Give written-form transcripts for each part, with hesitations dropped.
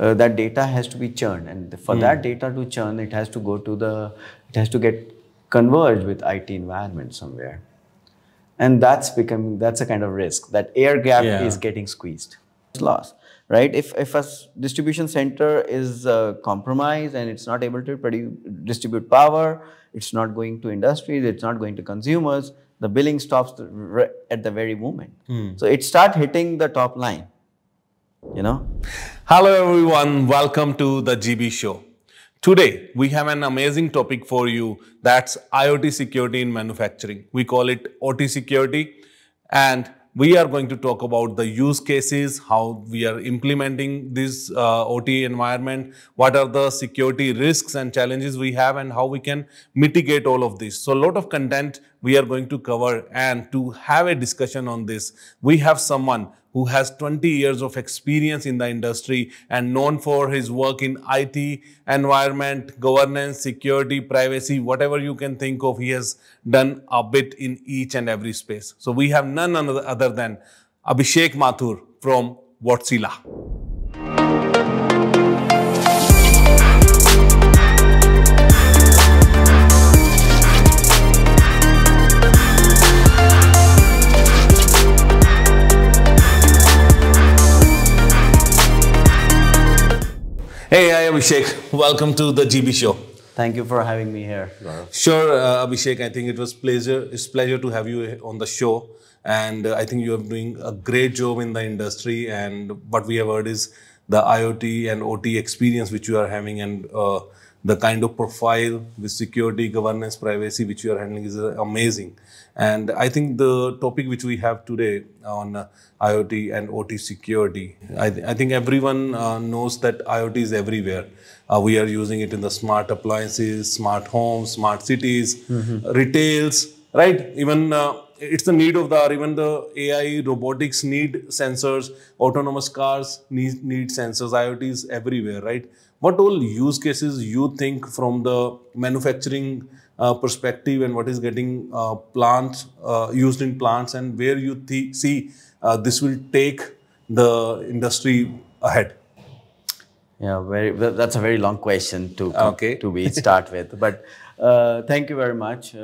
that data has to be churned, and for that data to churn, it has to go to the, it has to get converged with IT environment somewhere. And that's becoming, that's a kind of risk, that air gap is getting squeezed. It's lost, right? If a distribution center is compromised and it's not able to distribute power, it's not going to industries, it's not going to consumers, the billing stops at the very moment. So it starts hitting the top line, you know. Hello everyone, welcome to the GB Show. Today, we have an amazing topic for you, that's IoT security in manufacturing. We call it OT security, and we are going to talk about the use cases, how we are implementing this OT environment, what are the security risks and challenges we have, and how we can mitigate all of this. So a lot of content we are going to cover, and to have a discussion on this, we have someone who has 20 years of experience in the industry and known for his work in IT, environment, governance, security, privacy, whatever you can think of, he has done a bit in each and every space. So we have none other than Abhishek Mathur from Wärtsilä. Hey, hi Abhishek. Welcome to the GB Show. Thank you for having me here, Gaurav. Sure, Abhishek. I think it was pleasure. It's pleasure to have you on the show, and I think you are doing a great job in the industry. And what we have heard is the IoT and OT experience which you are having, and the kind of profile with security, governance, privacy which you are handling is amazing. And I think the topic which we have today on IoT and OT security, I think everyone knows that IoT is everywhere. We are using it in the smart appliances, smart homes, smart cities, retails, right? Even it's the need of the hour. Even the AI, robotics need sensors, autonomous cars need sensors. IoT is everywhere, right? What all use cases you think from the manufacturing perspective, and what is getting used in plants, and where you see this will take the industry ahead? Yeah, that's a very long question to start with. But thank you very much.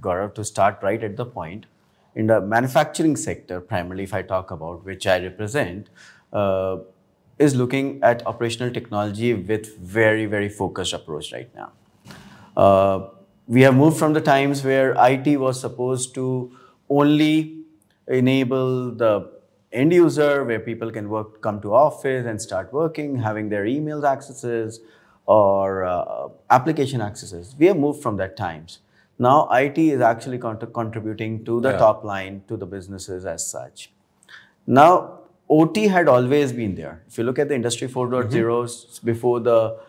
Gaurav, to start right at the point, in the manufacturing sector, primarily if I talk about, which I represent, is looking at operational technology with very, very focused approach right now. We have moved from the times where IT was supposed to only enable the end user, where people can work, come to office and start working, having their email accesses or application accesses. We have moved from that times. Now, IT is actually contributing to the top line, to the businesses as such. Now, OT had always been there. If you look at the Industry 4.0, before the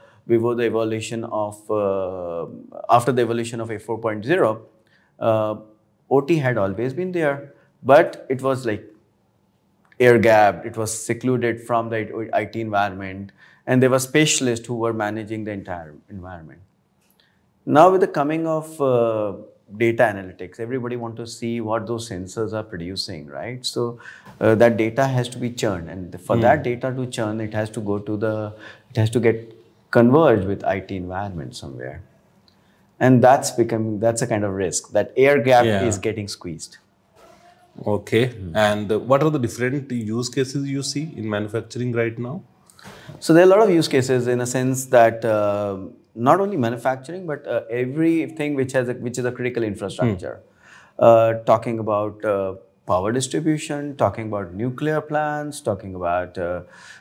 evolution of, after the evolution of a 4.0, OT had always been there, but it was like air gapped, it was secluded from the IT environment, and there were specialists who were managing the entire environment. Now with the coming of data analytics, everybody wants to see what those sensors are producing, right? So that data has to be churned, and for that data to churn, it has to go to the, it has to get converged with IT environment somewhere. And that's becoming, that's a kind of risk, that air gap is getting squeezed. Okay, and what are the different use cases you see in manufacturing right now? So there are a lot of use cases, in a sense that not only manufacturing, but everything which has a, which is a critical infrastructure. Talking about power distribution, talking about nuclear plants, talking about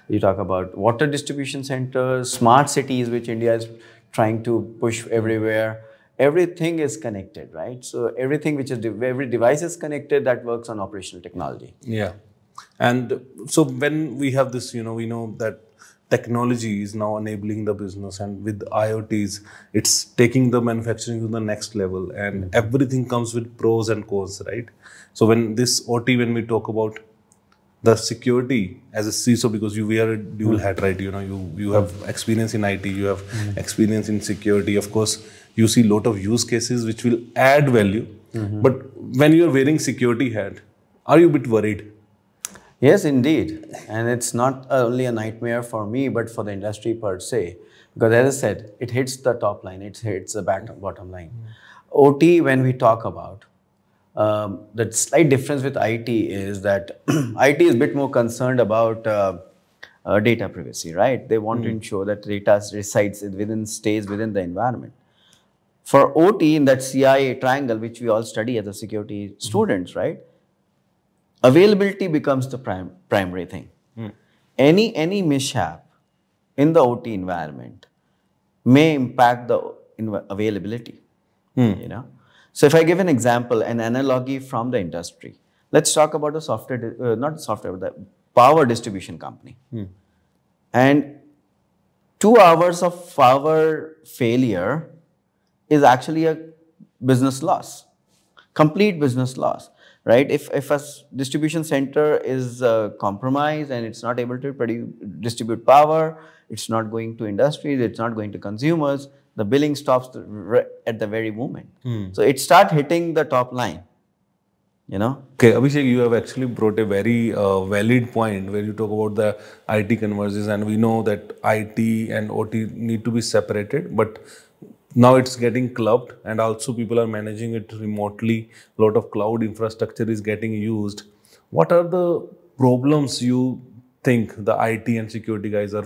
you talk about water distribution centers, smart cities, which India is trying to push everywhere. Everything is connected, right? So everything which is every device is connected that works on operational technology. Yeah, and so when we have this, you know, we know that technology is now enabling the business, and with IoTs, it's taking the manufacturing to the next level, and everything comes with pros and cons, right? So when this OT, when we talk about the security as a CISO, because you wear a dual hat, right? You know, you have experience in IT, you have experience in security. Of course, you see a lot of use cases which will add value. But when you're wearing security hat, are you a bit worried? Yes, indeed. And it's not only a nightmare for me, but for the industry per se. Because as I said, it hits the top line, it hits the bottom line. OT, when we talk about, the slight difference with IT is that IT is a bit more concerned about data privacy, right? They want to ensure that data resides within, stays within the environment. For OT, in that CIA triangle, which we all study as a security students, right? Availability becomes the primary thing. Any mishap in the OT environment may impact the availability, you know. So if I give an example, an analogy from the industry, let's talk about a software, not software, but the power distribution company. And 2 hours of power failure is actually a business loss, complete business loss. Right? If a distribution center is compromised and it's not able to distribute power, it's not going to industries, it's not going to consumers, the billing stops at the very moment. So it starts hitting the top line, you know. Okay, Abhishek, you have actually brought a very valid point where you talk about the IT converges, and we know that IT and OT need to be separated, but now it's getting clubbed, and also people are managing it remotely. A lot of cloud infrastructure is getting used. What are the problems you think the IT and security guys are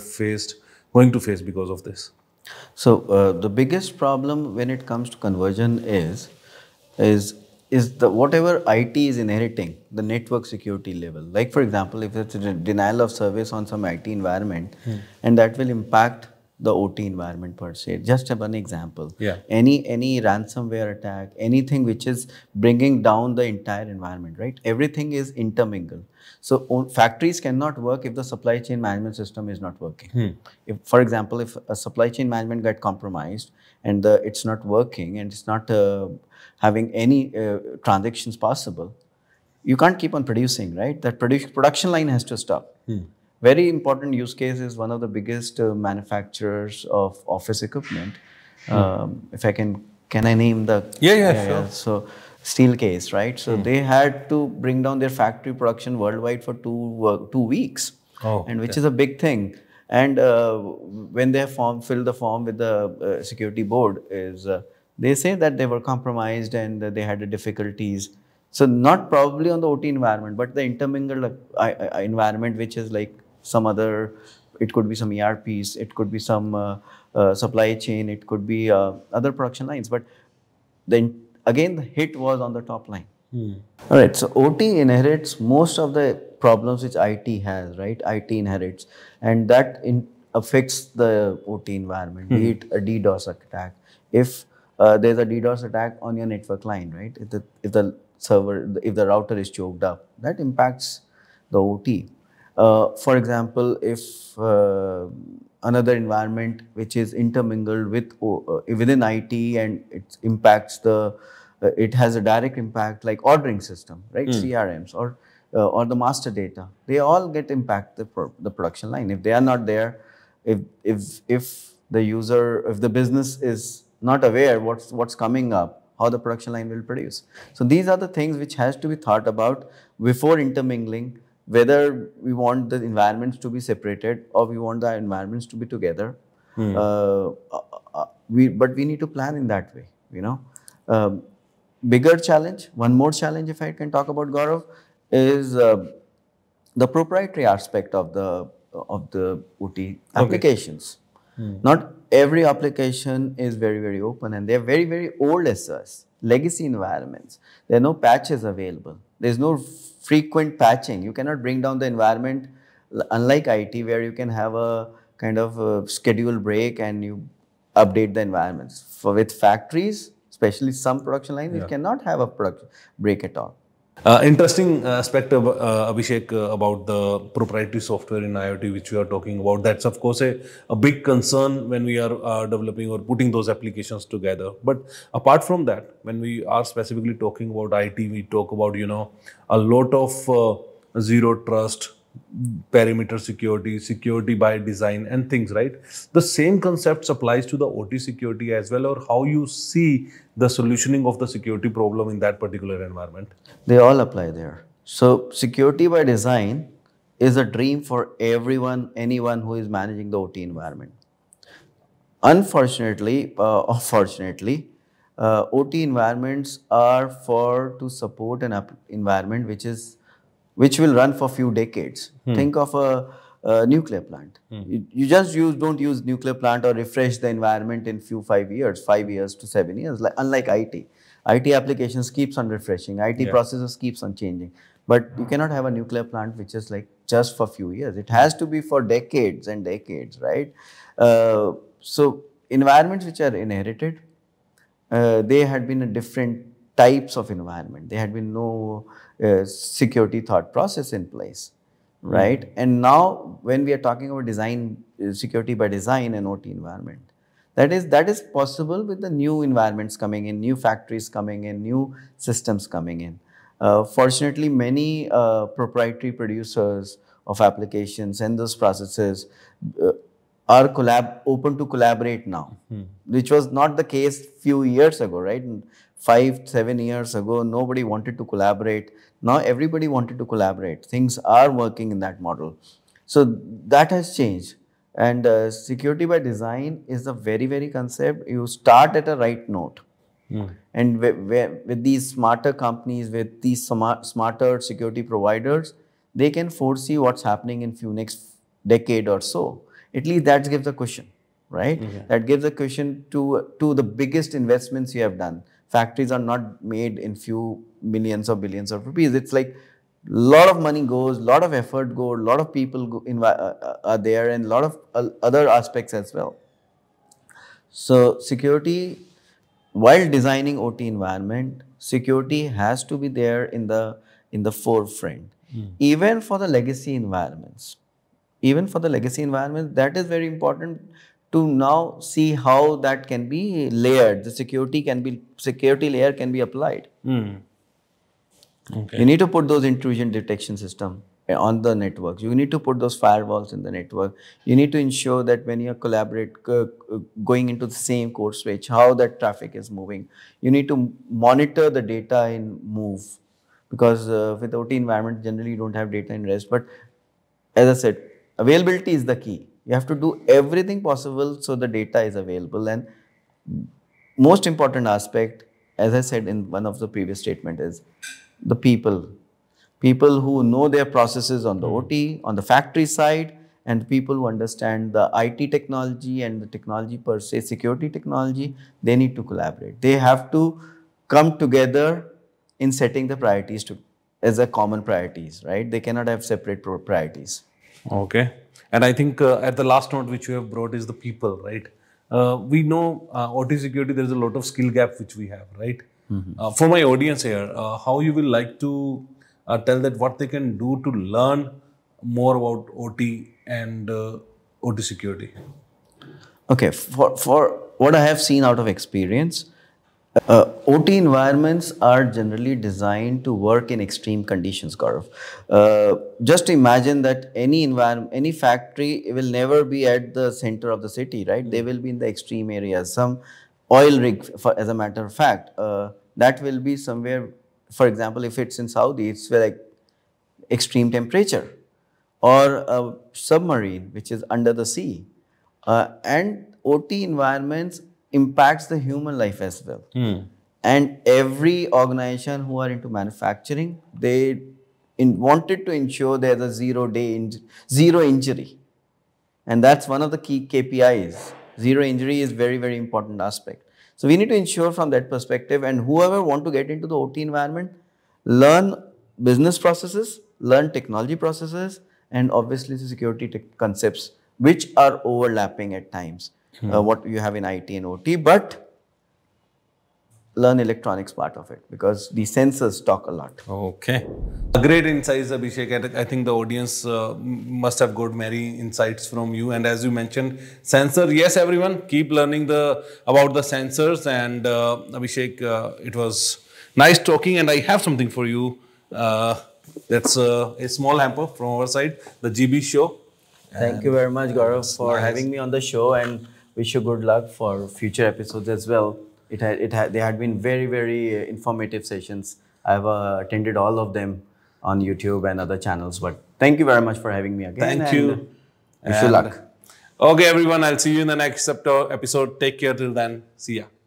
going to face because of this? So the biggest problem when it comes to conversion is the whatever IT is inheriting the network security level. Like for example, if it's a denial of service on some IT environment, and that will impact the OT environment per se. Just one example. Yeah. Any ransomware attack, anything which is bringing down the entire environment, right? Everything is intermingled. So factories cannot work if the supply chain management system is not working. If, for example, if a supply chain management got compromised and it's not working and it's not having any transactions possible, you can't keep on producing, right? That production line has to stop. Very important use case is one of the biggest manufacturers of office equipment. If I can I name the? Yeah, sure. Yeah. So Steelcase, right? So they had to bring down their factory production worldwide for 2 weeks, and which is a big thing. And when they filled the form with the security board, they say that they were compromised and they had difficulties. So not probably on the OT environment, but the intermingled environment, which is like some other, it could be some ERPs, it could be some supply chain, it could be other production lines. But then again, the hit was on the top line. All right, so OT inherits most of the problems which IT has, right? IT inherits, and that affects the OT environment, be it a DDoS attack. If there's a DDoS attack on your network line, right? If the router is choked up, that impacts the OT. For example, if another environment which is intermingled with within IT and it impacts the, it has a direct impact like ordering system, right? CRMs or the master data, they all get impacted the production line. If they are not there, if the user, if the business is not aware what's coming up, how the production line will produce. So these are the things which has to be thought about before intermingling, whether we want the environments to be separated or we want the environments to be together. But we need to plan in that way, you know. Bigger challenge, one more challenge if I can talk about, Gaurav, is the proprietary aspect of the OT applications. Not every application is very, very open, and they're very, very old as such, legacy environments. There are no patches available. There's no frequent patching. You cannot bring down the environment, unlike IT, where you can have a kind of a scheduled break and you update the environments. With factories, especially some production lines, you cannot have a production break at all. Interesting aspect of Abhishek about the proprietary software in IoT which we are talking about. That's of course a big concern when we are developing or putting those applications together. But apart from that, when we are specifically talking about IT, we talk about, you know, a lot of zero trust, perimeter security, security by design and things, right? The same concept applies to the OT security as well, or how you see the solutioning of the security problem in that particular environment? They all apply there. So security by design is a dream for everyone, anyone who is managing the OT environment. Unfortunately, or fortunately, OT environments are to support an environment which will run for few decades. Think of a nuclear plant. You just don't use nuclear plant or refresh the environment in few 5 years to 7 years, like, unlike IT. IT applications keeps on refreshing, IT processes keeps on changing. But you cannot have a nuclear plant which is like just for few years. It has to be for decades and decades, right? So environments which are inherited, they had been a different types of environment. There had been no security thought process in place, right? And now when we are talking about design, security by design and OT environment, that is possible with the new environments coming in, new factories coming in, new systems coming in. Fortunately, many proprietary producers of applications and those processes are open to collaborate now, which was not the case few years ago, right? 5, 7 years ago, nobody wanted to collaborate. Now everybody wanted to collaborate. Things are working in that model. So that has changed. And security by design is a very, very concept. You start at a right note. And with these smarter companies, with these smarter security providers, they can foresee what's happening in few next decade or so. At least that gives a cushion, right? That gives a cushion to the biggest investments you have done. Factories are not made in few millions or billions of rupees. It's like a lot of money goes, a lot of effort goes, a lot of people are there, and a lot of other aspects as well. So security, while designing OT environment, security has to be there in the forefront, even for the legacy environments. That is very important to now see how that can be layered. The security layer can be applied. Okay. You need to put those intrusion detection system on the networks. You need to put those firewalls in the network. You need to ensure that when you collaborate, going into the same core switch, how that traffic is moving. You need to monitor the data in move, because with OT environment, generally you don't have data in rest. But as I said, availability is the key. You have to do everything possible so the data is available. And most important aspect, as I said in one of the previous statements, is the people. People who know their processes on the OT, on the factory side, and people who understand the IT technology and the technology per se, security technology, they need to collaborate. They have to come together in setting the priorities as a common priorities, right? They cannot have separate priorities. Okay. And I think at the last note which you have brought is the people, right? We know OT security, there is a lot of skill gap which we have, right? For my audience here, how you will like to tell that what they can do to learn more about OT and OT security? Okay, for what I have seen out of experience, OT environments are generally designed to work in extreme conditions, Gaurav. Just imagine that any environment, any factory will never be at the center of the city, right? They will be in the extreme areas. Some oil rig, as a matter of fact, that will be somewhere, for example, if it's in Saudi, it's like extreme temperature. Or a submarine, which is under the sea. And OT environments impacts the human life as well. And every organization who are into manufacturing, they wanted to ensure there's a zero injury. And that's one of the key KPIs. Zero injury is very, very important aspect. So we need to ensure from that perspective, and whoever want to get into the OT environment, learn business processes, learn technology processes, and obviously the security concepts, which are overlapping at times. What you have in IT and OT, but learn electronics part of it, because the sensors talk a lot. Okay. Great insights, Abhishek. I think the audience must have got many insights from you. And as you mentioned, sensor, yes, everyone, keep learning about the sensors. And Abhishek, it was nice talking, and I have something for you. That's a small hamper from our side, the GB Show. Thank you very much, Gaurav, for having me on the show, and wish you good luck for future episodes as well. They had been very, very informative sessions. I've attended all of them on YouTube and other channels, but Thank you very much for having me again. Thank you. And wish you luck. Okay, everyone. I'll see you in the next episode. Take care till then. See ya.